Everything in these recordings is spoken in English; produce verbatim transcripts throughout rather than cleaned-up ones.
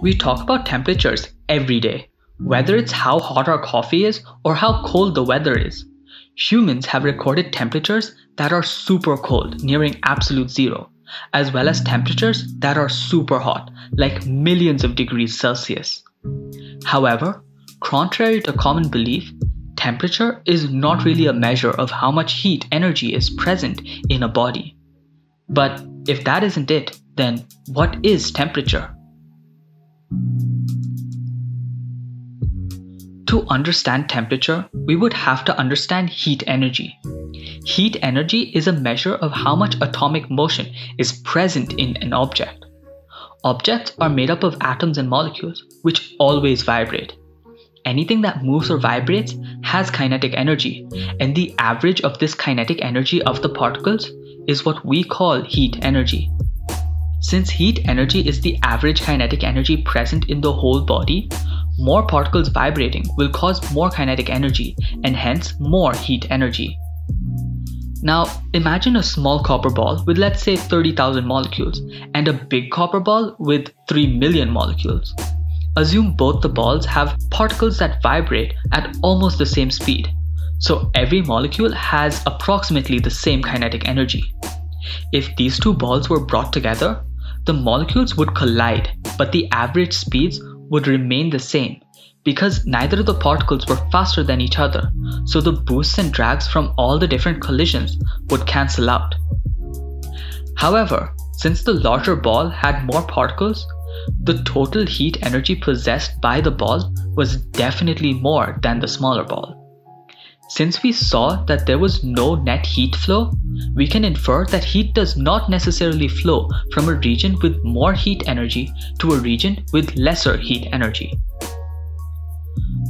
We talk about temperatures every day, whether it's how hot our coffee is or how cold the weather is. Humans have recorded temperatures that are super cold, nearing absolute zero, as well as temperatures that are super hot, like millions of degrees Celsius. However, contrary to common belief, temperature is not really a measure of how much heat energy is present in a body. But if that isn't it, then what is temperature? To understand temperature, we would have to understand heat energy. Heat energy is a measure of how much atomic motion is present in an object. Objects are made up of atoms and molecules, which always vibrate. Anything that moves or vibrates has kinetic energy, and the average of this kinetic energy of the particles is what we call heat energy. Since heat energy is the average kinetic energy present in the whole body, more particles vibrating will cause more kinetic energy and hence more heat energy. Now imagine a small copper ball with let's say thirty thousand molecules and a big copper ball with three million molecules. Assume both the balls have particles that vibrate at almost the same speed, so every molecule has approximately the same kinetic energy. If these two balls were brought together, the molecules would collide, but the average speeds would remain the same because neither of the particles were faster than each other, so the boosts and drags from all the different collisions would cancel out. However, since the larger ball had more particles, the total heat energy possessed by the ball was definitely more than the smaller ball. Since we saw that there was no net heat flow, we can infer that heat does not necessarily flow from a region with more heat energy to a region with lesser heat energy.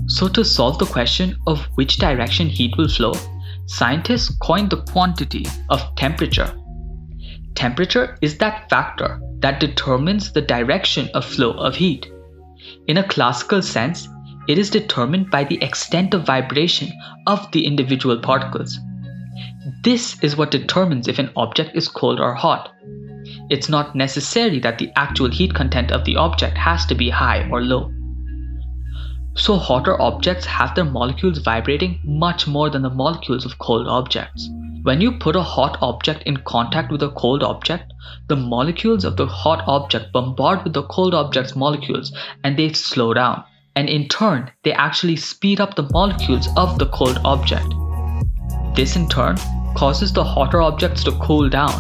So to solve the question of which direction heat will flow, scientists coined the quantity of temperature. Temperature is that factor that determines the direction of flow of heat. In a classical sense, it is determined by the extent of vibration of the individual particles. This is what determines if an object is cold or hot. It's not necessary that the actual heat content of the object has to be high or low. So hotter objects have their molecules vibrating much more than the molecules of cold objects. When you put a hot object in contact with a cold object, the molecules of the hot object bombard with the cold object's molecules and they slow down. And in turn, they actually speed up the molecules of the cold object. This in turn causes the hotter objects to cool down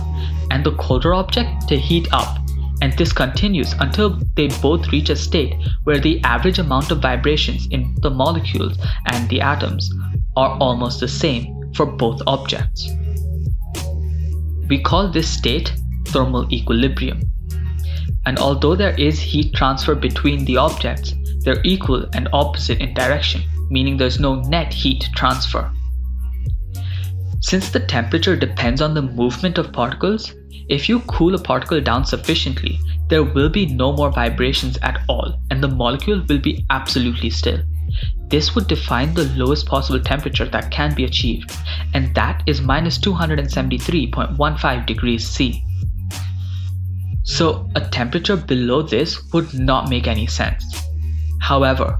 and the colder object to heat up, and this continues until they both reach a state where the average amount of vibrations in the molecules and the atoms are almost the same for both objects. We call this state thermal equilibrium. And although there is heat transfer between the objects, they're equal and opposite in direction, meaning there's no net heat transfer. Since the temperature depends on the movement of particles, if you cool a particle down sufficiently, there will be no more vibrations at all and the molecule will be absolutely still. This would define the lowest possible temperature that can be achieved, and that is minus two hundred seventy-three point one five degrees C. So a temperature below this would not make any sense. However,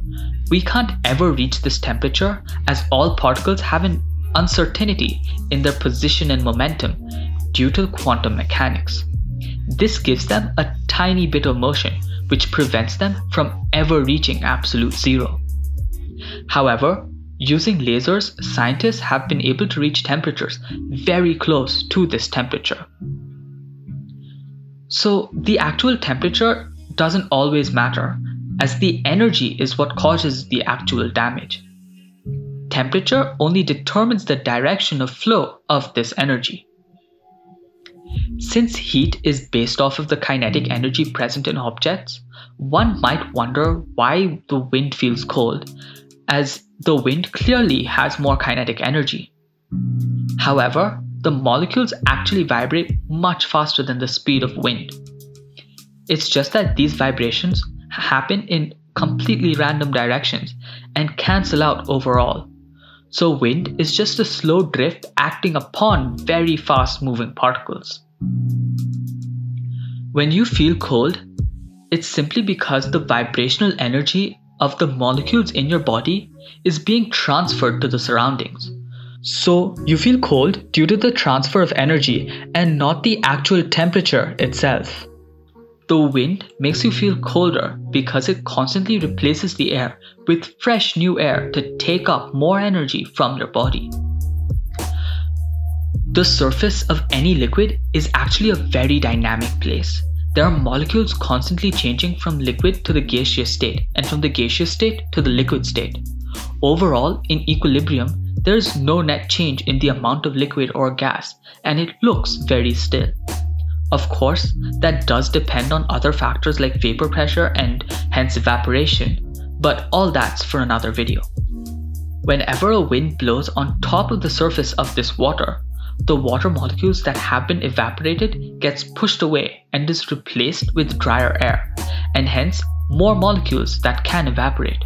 we can't ever reach this temperature as all particles have an uncertainty in their position and momentum due to quantum mechanics. This gives them a tiny bit of motion, which prevents them from ever reaching absolute zero. However, using lasers, scientists have been able to reach temperatures very close to this temperature. So the actual temperature doesn't always matter, as the energy is what causes the actual damage. Temperature only determines the direction of flow of this energy. Since heat is based off of the kinetic energy present in objects, one might wonder why the wind feels cold, as the wind clearly has more kinetic energy. However, the molecules actually vibrate much faster than the speed of wind. It's just that these vibrations happen in completely random directions and cancel out overall. So wind is just a slow drift acting upon very fast moving particles. When you feel cold, It's simply because the vibrational energy of the molecules in your body is being transferred to the surroundings. So you feel cold due to the transfer of energy and not the actual temperature itself. The wind makes you feel colder because it constantly replaces the air with fresh new air to take up more energy from your body. The surface of any liquid is actually a very dynamic place. There are molecules constantly changing from liquid to the gaseous state and from the gaseous state to the liquid state. Overall, in equilibrium, there is no net change in the amount of liquid or gas, and it looks very still. Of course, that does depend on other factors like vapor pressure and hence evaporation, but all that's for another video. Whenever a wind blows on top of the surface of this water, the water molecules that have been evaporated gets pushed away and is replaced with drier air, and hence more molecules that can evaporate.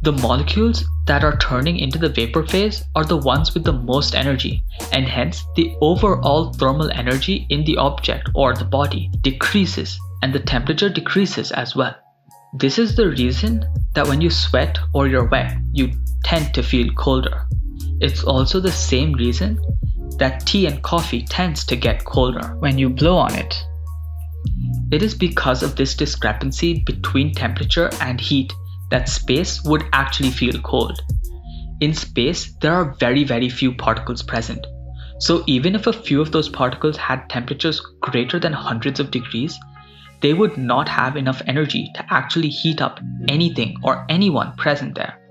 The molecules that are turning into the vapor phase are the ones with the most energy, and hence the overall thermal energy in the object or the body decreases, and the temperature decreases as well. This is the reason that when you sweat or you're wet, you tend to feel colder. It's also the same reason that tea and coffee tends to get colder when you blow on it. It is because of this discrepancy between temperature and heat that space would actually feel cold. In space, there are very, very few particles present. So even if a few of those particles had temperatures greater than hundreds of degrees, they would not have enough energy to actually heat up anything or anyone present there.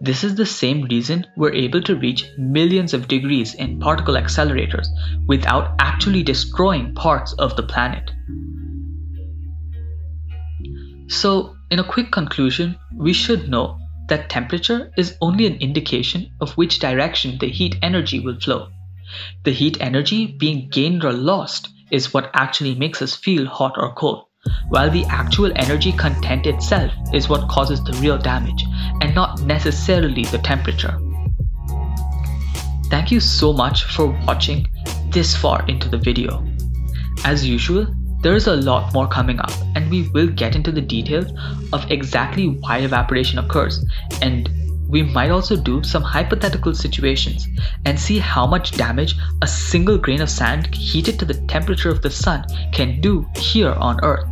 This is the same reason we're able to reach millions of degrees in particle accelerators without actually destroying parts of the planet. So, in a quick conclusion, we should know that temperature is only an indication of which direction the heat energy will flow. The heat energy being gained or lost is what actually makes us feel hot or cold, while the actual energy content itself is what causes the real damage, and not necessarily the temperature. Thank you so much for watching this far into the video. As usual, there is a lot more coming up, and we will get into the details of exactly why evaporation occurs, and we might also do some hypothetical situations and see how much damage a single grain of sand heated to the temperature of the sun can do here on Earth.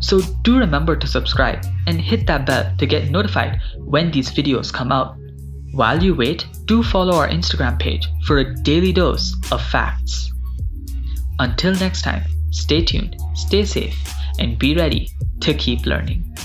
So do remember to subscribe and hit that bell to get notified when these videos come out. While you wait, do follow our Instagram page for a daily dose of facts. Until next time, stay tuned, stay safe, and be ready to keep learning.